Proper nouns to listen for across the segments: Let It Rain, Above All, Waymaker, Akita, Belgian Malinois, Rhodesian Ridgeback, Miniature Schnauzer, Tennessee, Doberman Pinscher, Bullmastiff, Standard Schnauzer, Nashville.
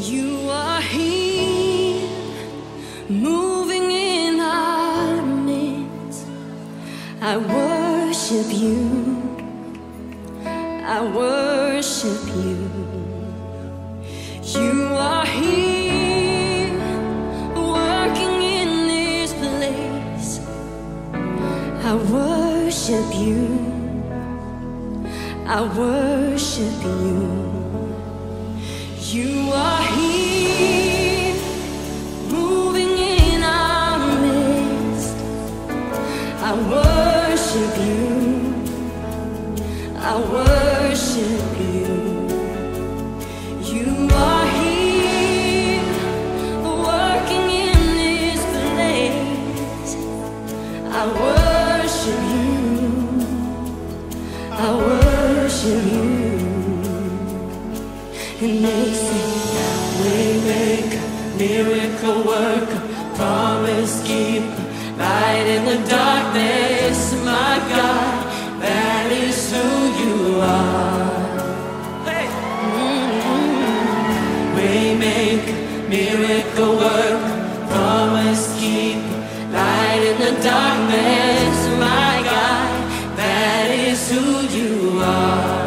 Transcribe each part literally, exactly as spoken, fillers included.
You are here, moving in our midst. I worship you, I worship you. You are here, working in this place. I worship you, I worship you. You are here, moving in our midst. I worship you, I worship you. You are here, working in this place. I worship you, I worship you. And they say, Waymaker, miracle worker, promise keeper, light in the darkness, my God, that is who you are. Hey. Mm-hmm. Waymaker, miracle worker, promise keeper, light in the darkness, my God, that is who you are.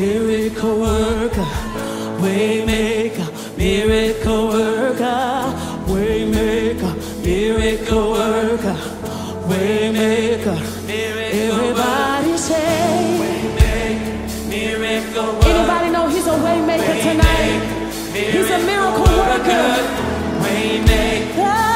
Miracle worker, Waymaker, miracle worker, Waymaker, miracle worker, Waymaker, miracle worker. Everybody say, Waymaker, miracle worker. Anybody know he's a Waymaker tonight? He's a miracle worker. Waymaker.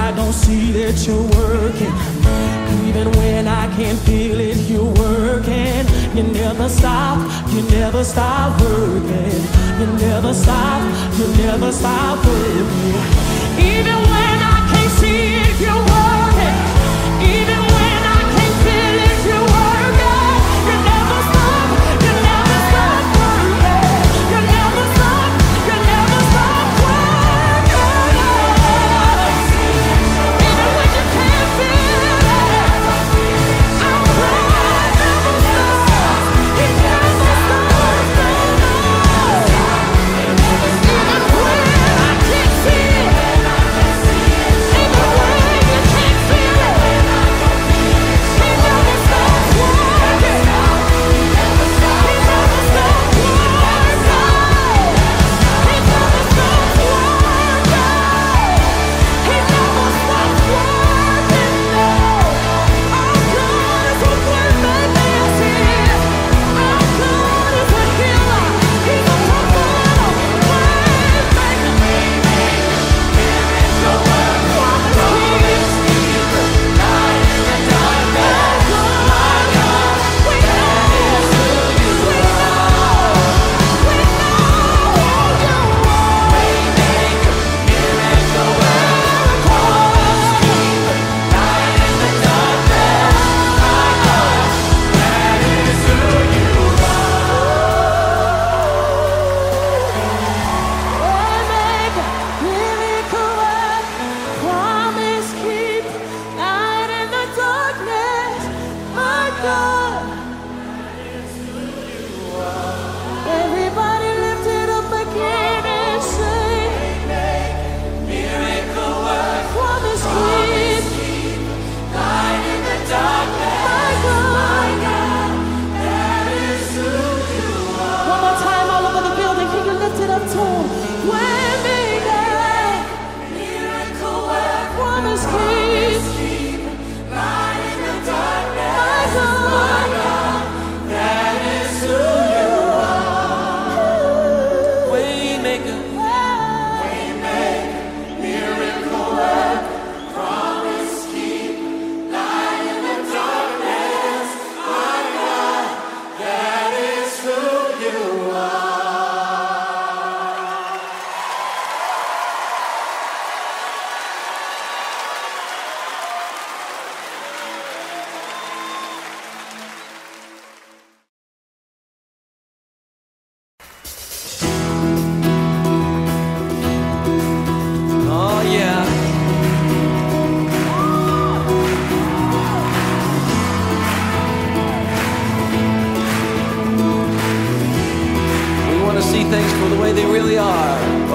I don't see that you're working. Even when I can't feel it, you're working. You never stop, you never stop working. You never stop, you never stop working. Even when I can't see it, you're working. Even when I can't feel it, you're working. You never stop, you never stop working. You never stop, you never stop working. Ain't no way.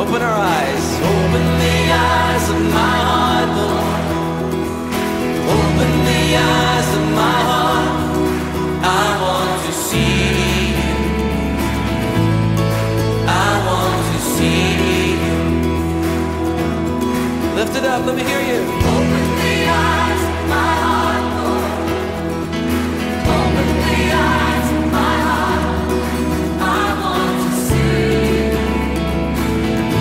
Open our eyes. Open the eyes of my heart, Lord. Open the eyes of my heart. I want to see you. I want to see you. Lift it up, let me hear you. Open the eyes of my heart, Lord. Open the eyes of my heart. I want to see you. I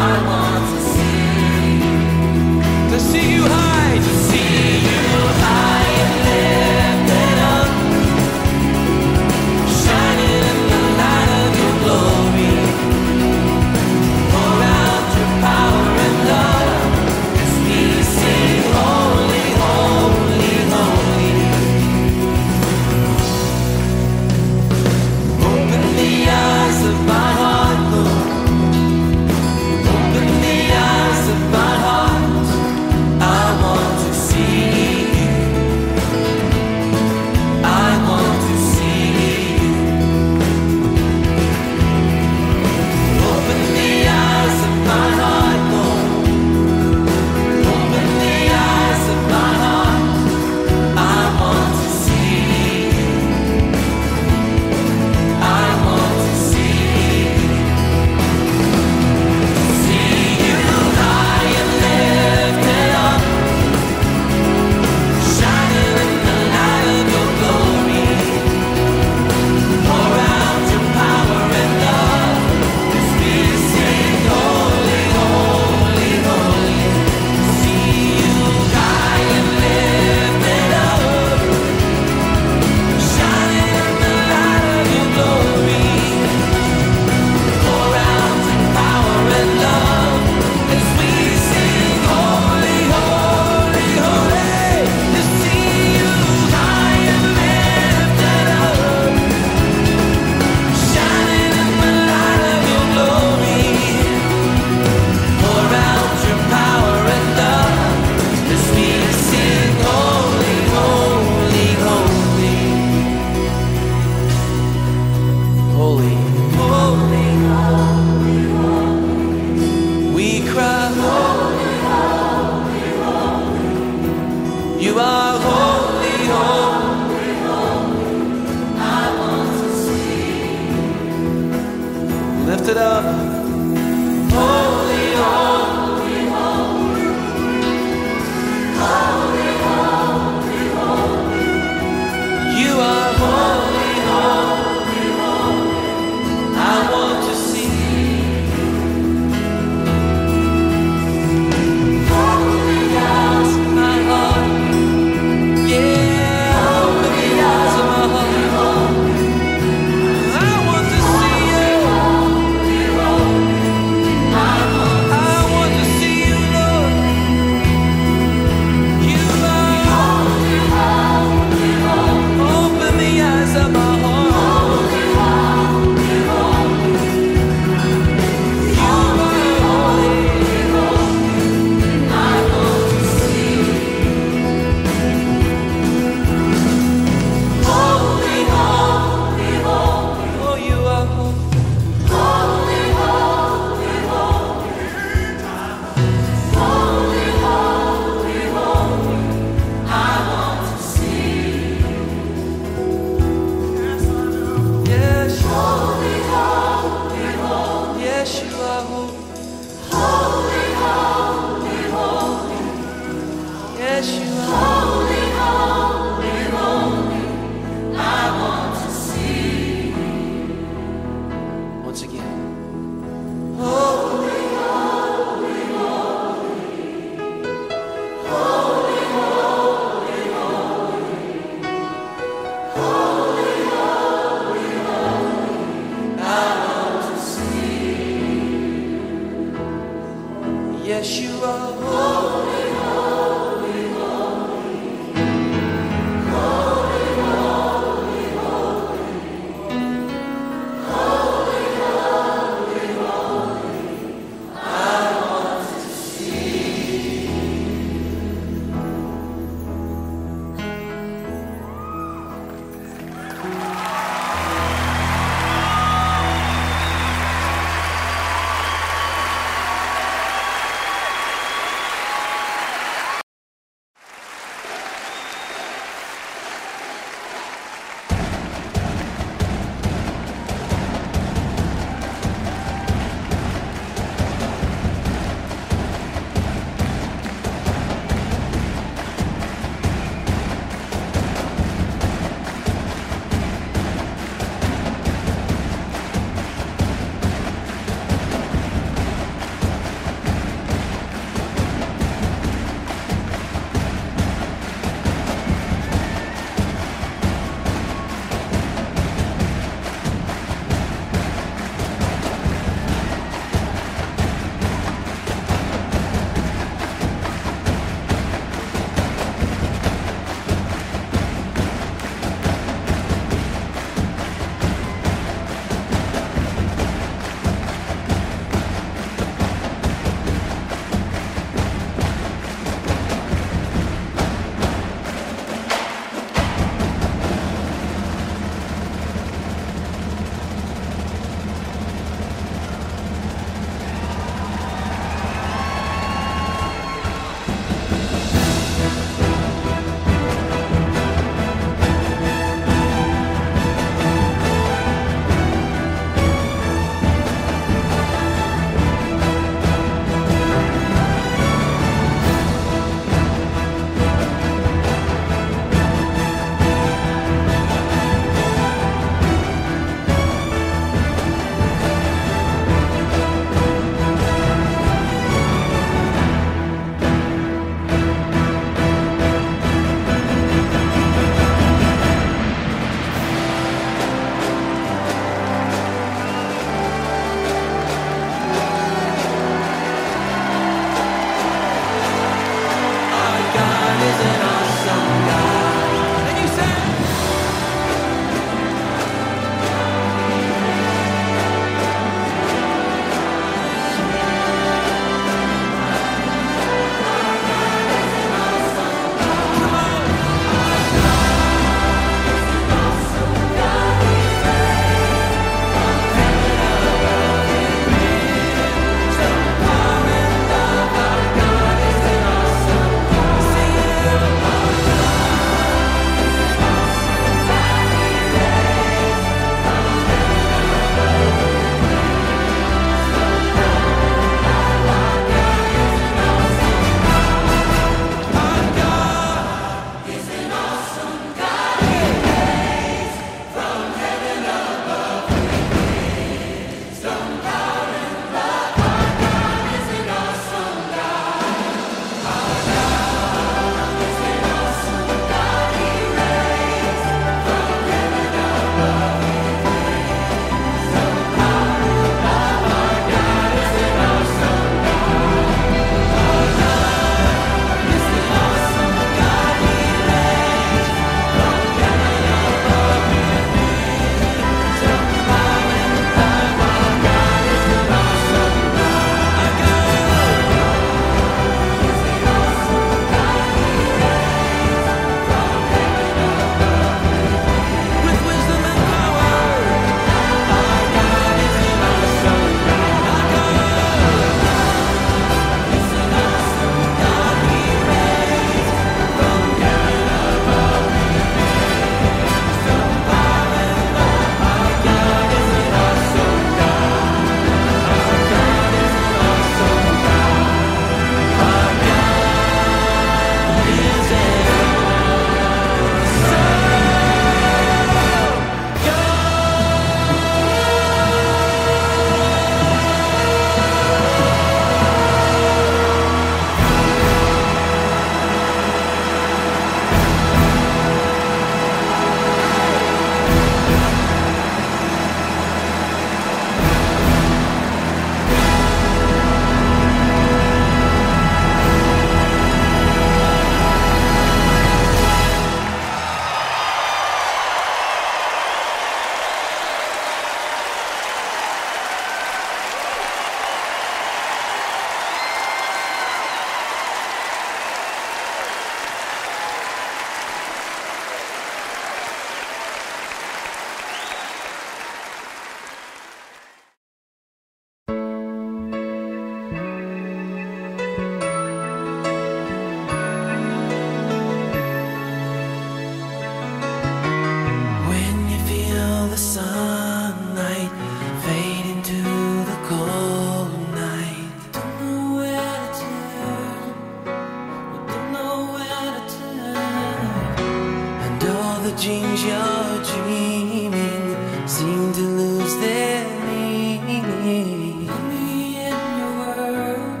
the dreams you're dreaming seem to lose their meaning. Let me in your world,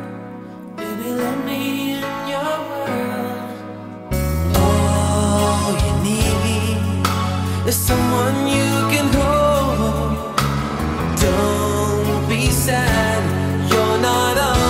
baby, let me in your world. All you need is someone you can hold. Don't be sad, you're not alone.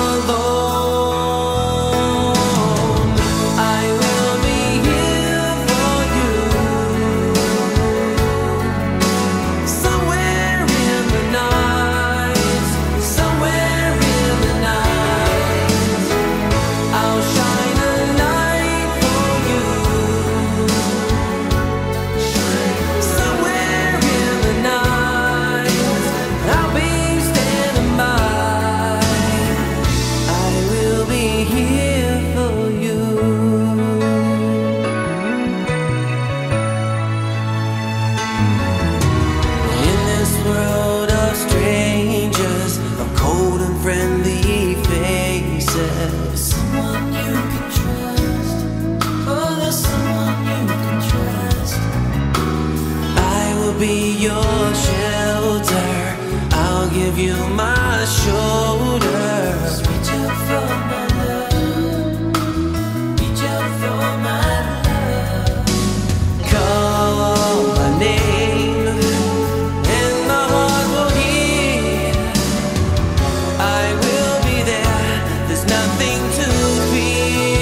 Be your shelter, I'll give you my shoulder. Reach out for my love, reach out for my love. Call my name and my heart will hear. I will be there, there's nothing to fear.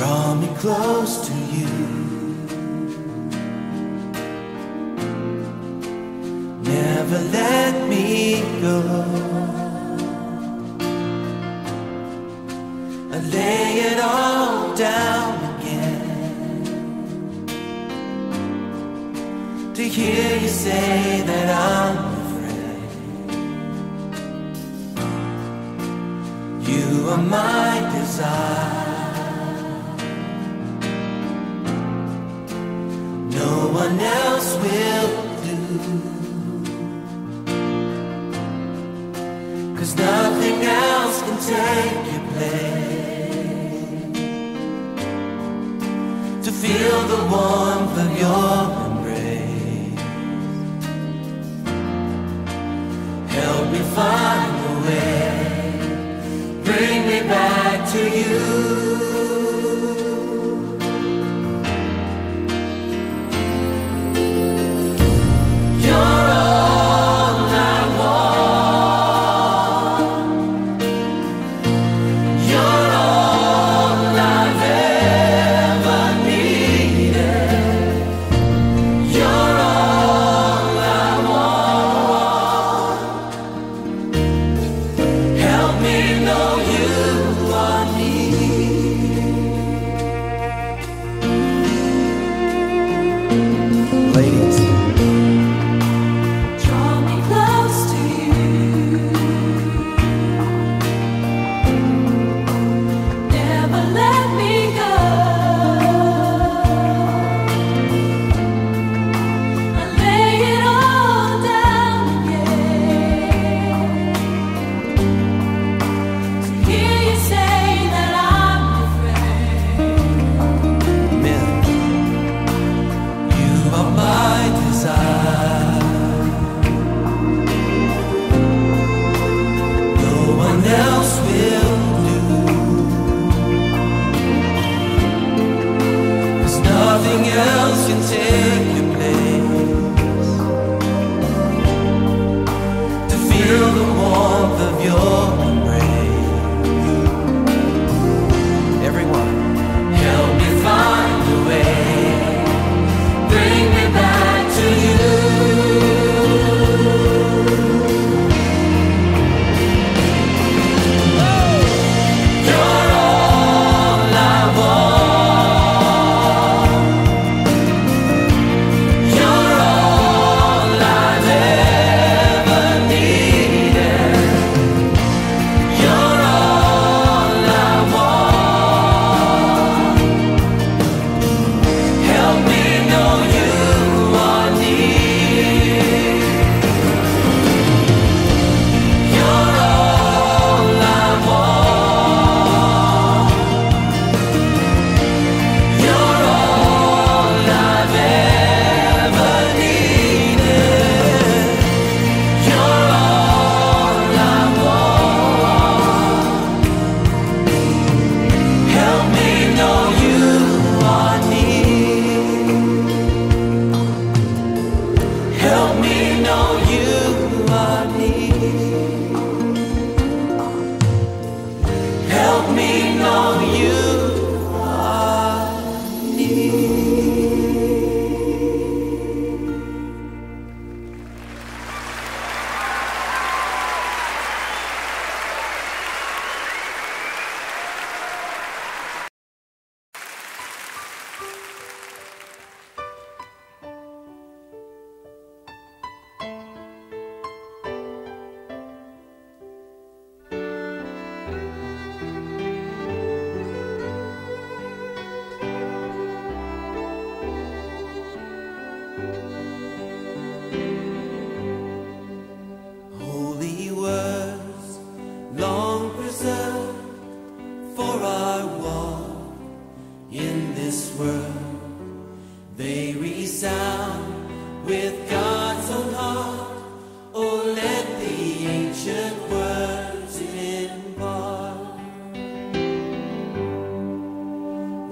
Draw me close to you, never let me go. I lay it all down again to hear you say that I'm afraid. You are my desire. No one else will do, 'cause nothing else can take your place, to feel the warmth of your embrace. Help me find a way, bring me back to you.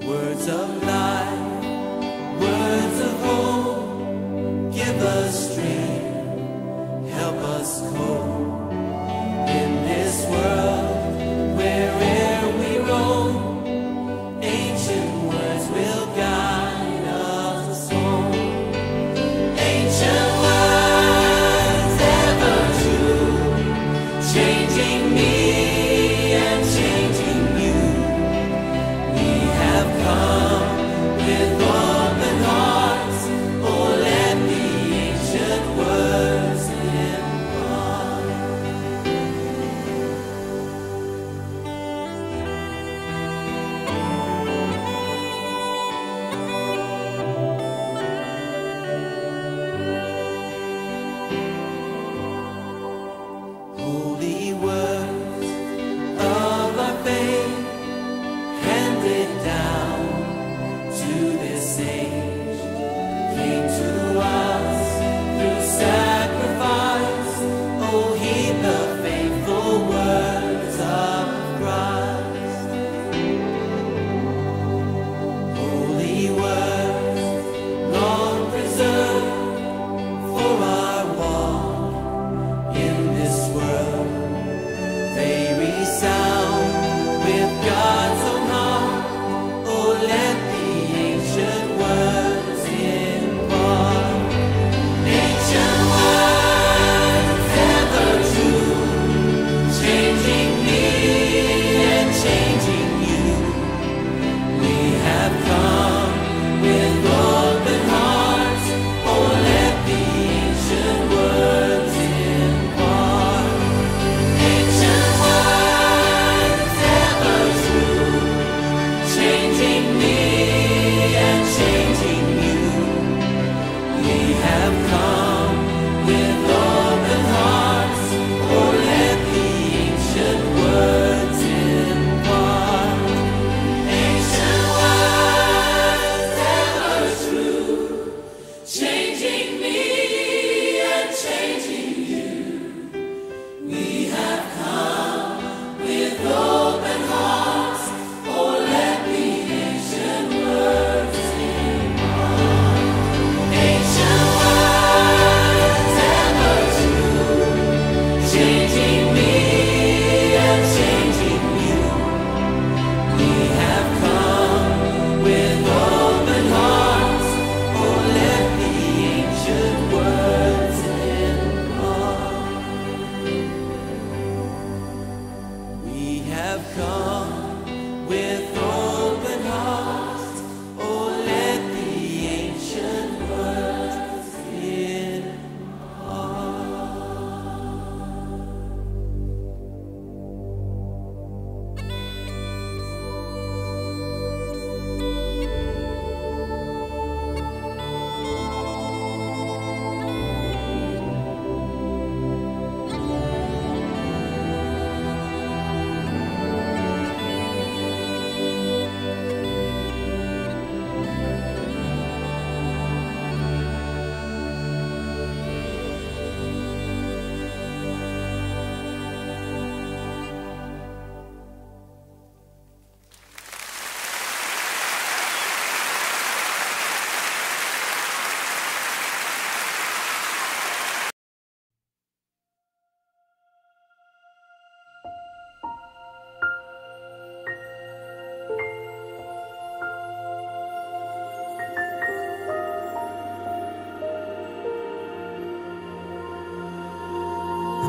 Words of life, words of hope,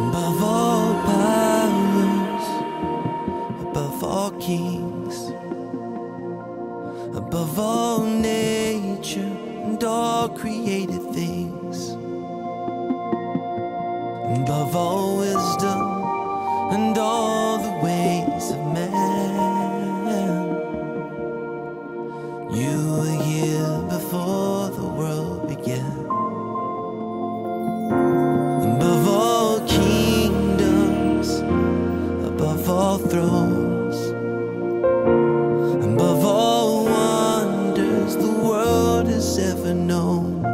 Above all powers, above all kings, above all nature and all created things, above all wisdom and all the ways of man. You were here before the world began. Above all thrones, above all wonders the world has ever known,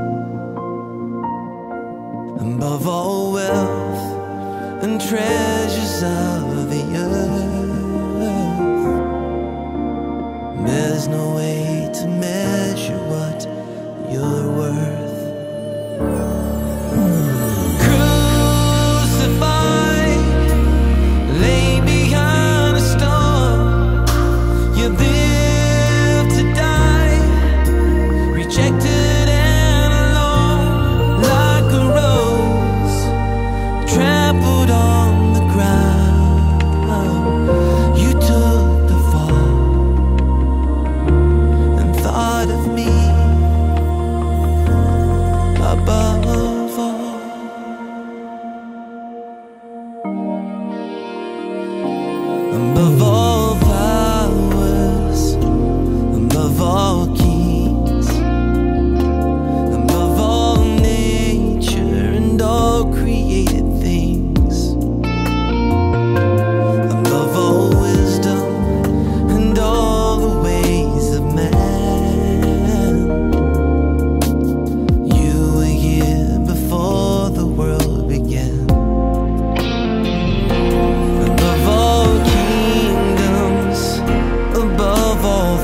above all wealth and treasures of the earth, there's no way to measure what you're worth. Above all powers, above all kings, above all nature and all created things, above all wisdom and all the ways of man. You were here before the world began. Above all kings, above all,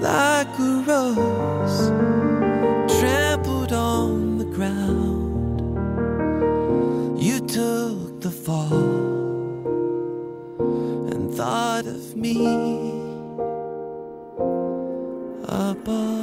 like a rose trampled on the ground, you took the fall and thought of me. Above all.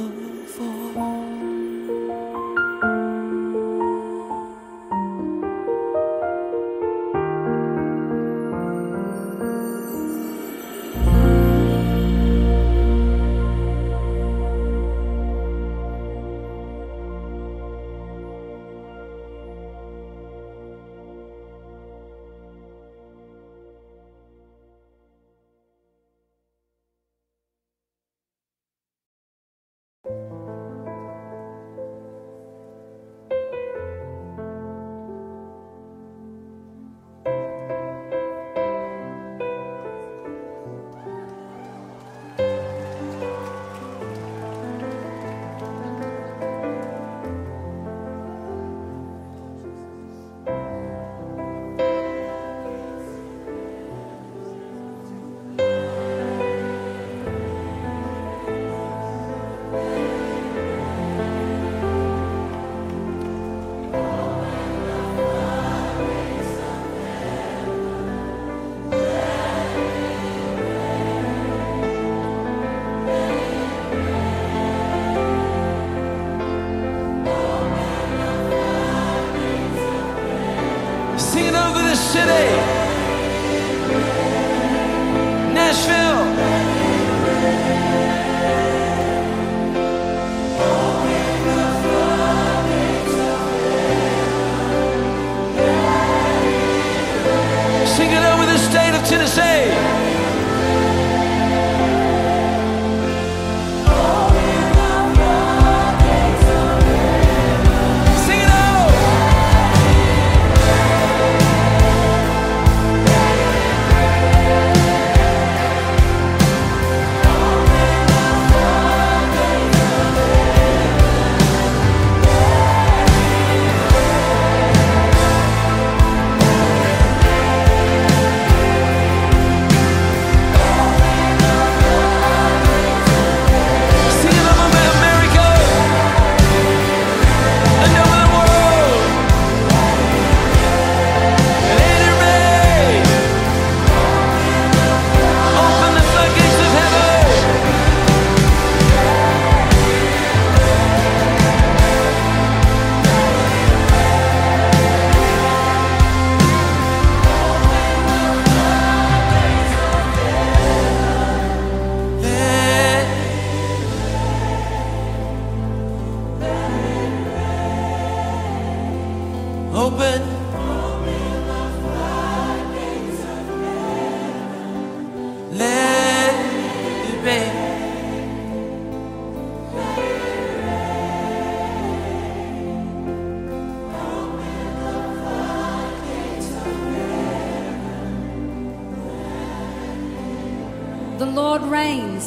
over the city. Nashville. Sing it over the state of Tennessee.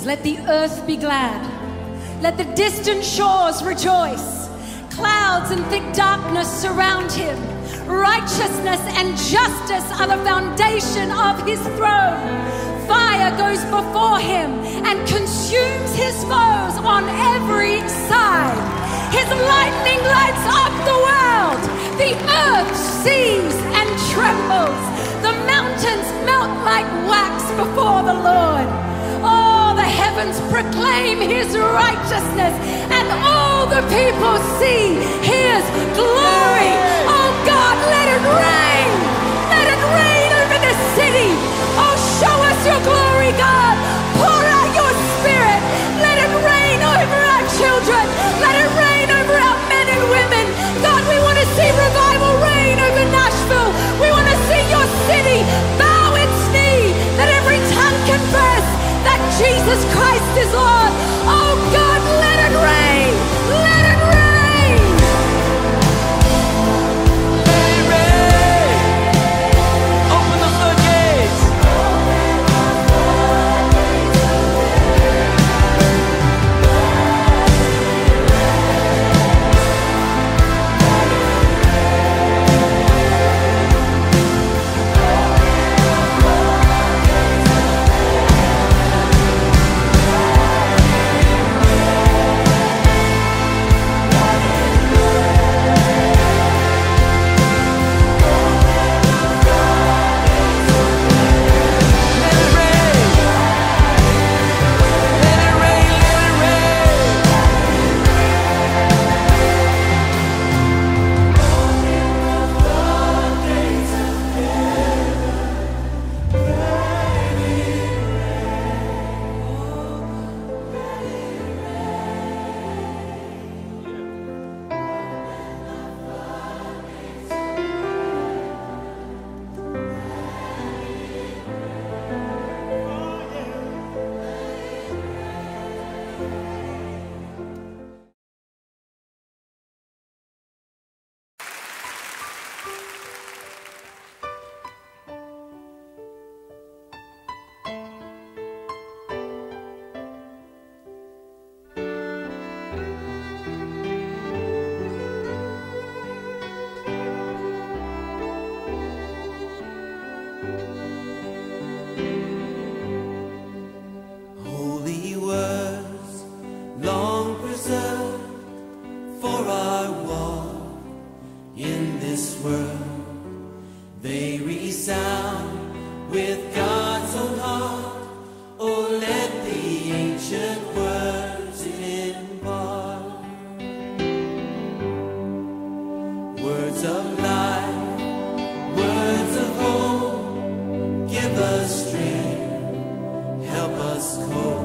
Let the earth be glad. Let the distant shores rejoice. Clouds and thick darkness surround him. Righteousness and justice are the foundation of his throne. Fire goes before him and consumes his foes on every side. His lightning lights up the world. The earth sees and trembles. The mountains melt like wax before the Lord. All the heavens proclaim his righteousness, and all the people see his glory. Oh God, let it rain. Let it rain over the city. Oh, show us your glory, God. Pour out your spirit. Let it rain over our children. Let it rain over our men and women. God, we want to see revival rain over Nashville. We want to see your city bow its knee, that every tongue confess that Jesus Christ is Lord. Oh God, let it rain. Let it rain. Let it rain. Open the floodgates. Words of life, words of just close.